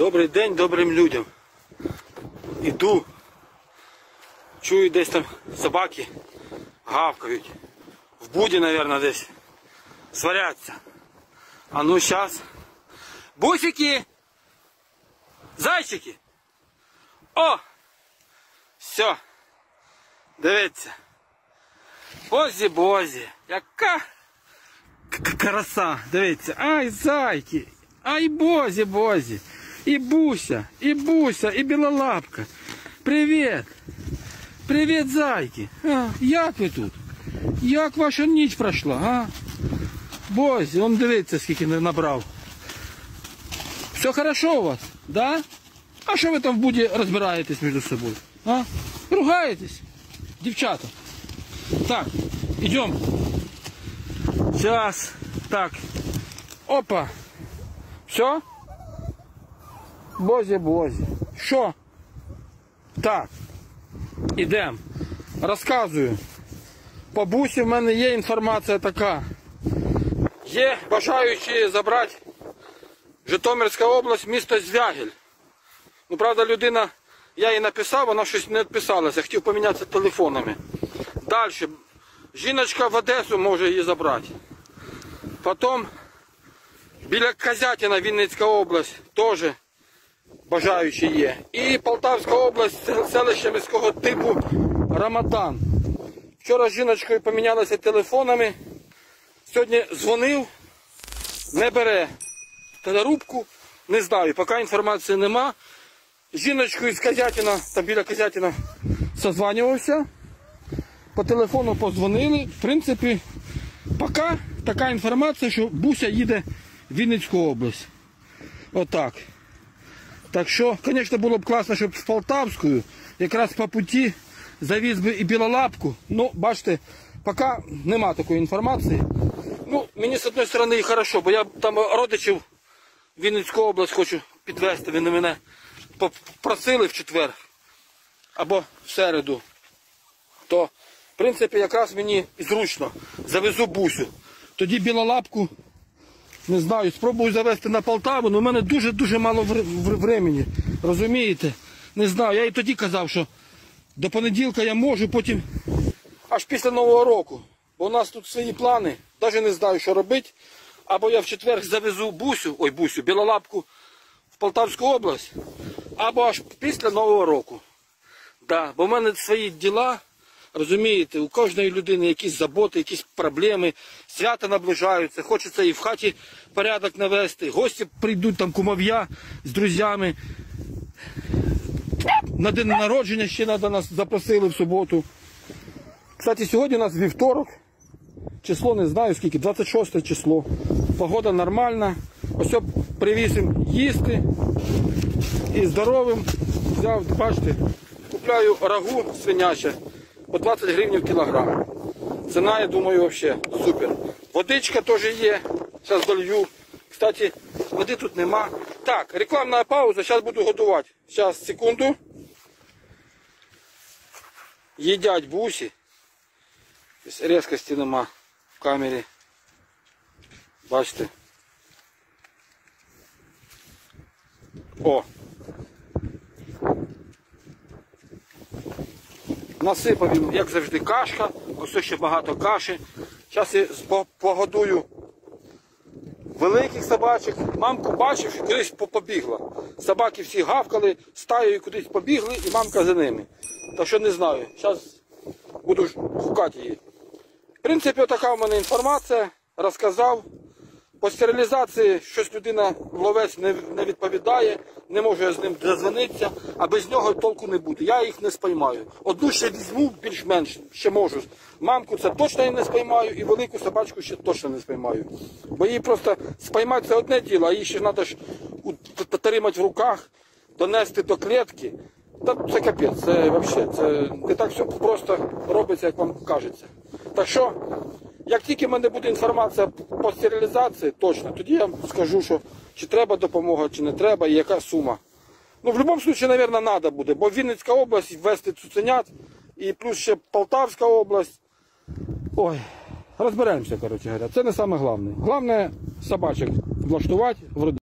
Добрий день добрим людям. Іду, чую, десь там собаки гавкають. В буді, мабуть, десь сваряться. А ну зараз. Бусики! Зайчики! О! Все. Дивіться. Бозі-бозі. Яка краса. Дивіться. Ай, зайки. Ай, бозі-бозі. І Буся, і Буся, і Білолапка. Привіт. Привіт, зайки. А, як ви тут? Як ваша ніч пройшла, а? Бозі, он дивіться, скільки набрав. Все хорошо у вас, да? А що ви там в буді розбираєтесь між собою? А? Ругаєтесь? Дівчата. Так, йдемо. Зараз. Так. Опа. Все? Бозі-бозі. Що? Так. Ідемо. Розказую. По Бусі в мене є інформація така. Є бажаючі забрати Житомирська область, місто Звягель. Ну, правда, людина, я їй написав, вона щось не відписалася, хотів помінятися телефонами. Далі, жіночка в Одесу може її забрати. Потім, біля Козятина, Вінницька область, теж бажаючі є. І Полтавська область, селище міського типу Рамадан. Вчора з жіночкою помінялися телефонами, сьогодні дзвонив, не бере трубку, не знаю, поки інформації нема. Жіночкою з Козятина, там біля Козятина, созванювався, по телефону подзвонили. В принципі, поки така інформація, що Буся їде в Вінницьку область. Отак. Так що, звісно, було б класно, щоб з Полтавською, якраз по путі, завіз би і Білолапку. Ну, бачите, поки нема такої інформації. Ну, мені, з однієї сторони, і добре, бо я там родичів в Вінницьку область хочу підвезти, вони мене попросили в четвер або в середу, то, в принципі, якраз мені зручно, завезу Бусю. Тоді Білолапку, не знаю, спробую завезти на Полтаву, але в мене дуже-дуже мало времени, розумієте? Не знаю, я і тоді казав, що до понеділка я можу, потім аж після Нового року, бо у нас тут свої плани, навіть не знаю, що робити. Або я в четвер завезу Бусю, ой, Бусю, Білолапку в Полтавську область, або аж після Нового року. Да, бо в мене свої діла, розумієте, у кожної людини якісь заботи, якісь проблеми, свята наближаються, хочеться і в хаті порядок навести, гості прийдуть, там кумов'я з друзями. На день народження ще нас запросили в суботу. Кстати, сьогодні у нас вівторок. Число не знаю скільки, 26 число. Погода нормальна. Ось привіз їм їсти. І здоровим взяв, бачите, купляю рагу свиняче по 20 гривень кілограм. Ціна, я думаю, взагалі супер. Водичка теж є, зараз долью. Кстати, води тут нема. Так, рекламна пауза, зараз буду годувати. Зараз, секунду. Їдять Бусі. Різкості нема в камері. Бачите? О! Насипав їм, як завжди, кашка. Ось ще багато каші. Зараз я погодую великих собачок. Мамку бачив, що кудись побігла. Собаки всі гавкали, стаєю кудись побігли і мамка за ними. Так що не знаю. Зараз буду шукати її. В принципі, така в мене інформація, розказав. По стерилізації щось людина, ловець, не відповідає, не можу я з ним дозвонитися, а без нього толку не буде. Я їх не спіймаю. Одну ще візьму, більш-менш, ще можу. Мамку це точно не спіймаю і велику собачку ще точно не спіймаю. Бо її просто спіймати це одне діло, а її ще треба тримати в руках, донести до клітки. Та це капець, це взагалі, це не так все просто робиться, як вам кажеться. Так що, як тільки в мене буде інформація по стерилізації, точно, тоді я скажу, що чи треба допомога, чи не треба, і яка сума. Ну, в будь-якому випадку, мабуть, треба буде, бо Вінницька область ввести цуценят, і плюс ще Полтавська область. Ой, розберемося, коротше говоря, це не саме головне. Головне собачок влаштувати в родину.